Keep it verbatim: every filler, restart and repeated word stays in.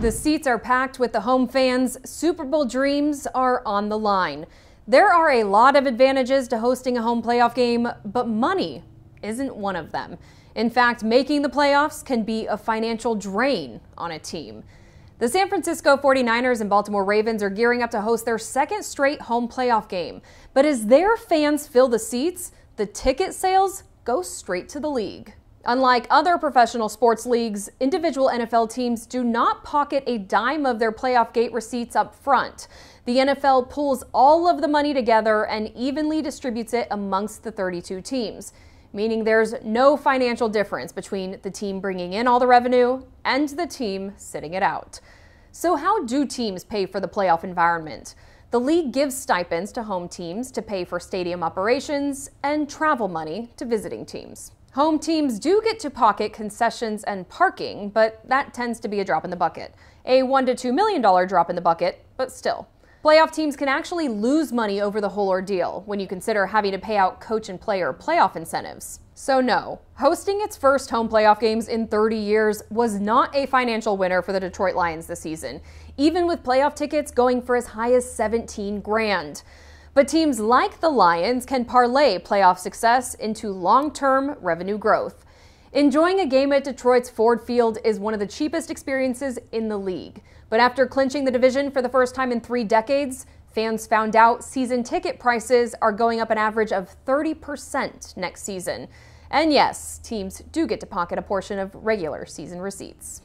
The seats are packed with the home fans. Super Bowl dreams are on the line. There are a lot of advantages to hosting a home playoff game, but money isn't one of them. In fact, making the playoffs can be a financial drain on a team. The San Francisco forty-niners and Baltimore Ravens are gearing up to host their second straight home playoff game. But as their fans fill the seats, the ticket sales go straight to the league. Unlike other professional sports leagues, individual N F L teams do not pocket a dime of their playoff gate receipts up front. The N F L pulls all of the money together and evenly distributes it amongst the thirty-two teams, meaning there's no financial difference between the team bringing in all the revenue and the team sitting it out. So how do teams pay for the playoff environment? The league gives stipends to home teams to pay for stadium operations and travel money to visiting teams. Home teams do get to pocket concessions and parking, but that tends to be a drop in the bucket. A one to two million dollar drop in the bucket, but still. Playoff teams can actually lose money over the whole ordeal when you consider having to pay out coach and player playoff incentives. So no, hosting its first home playoff games in thirty years was not a financial winner for the Detroit Lions this season, even with playoff tickets going for as high as seventeen grand. But teams like the Lions can parlay playoff success into long-term revenue growth. Enjoying a game at Detroit's Ford Field is one of the cheapest experiences in the league. But after clinching the division for the first time in three decades, fans found out season ticket prices are going up an average of thirty percent next season. And yes, teams do get to pocket a portion of regular season receipts.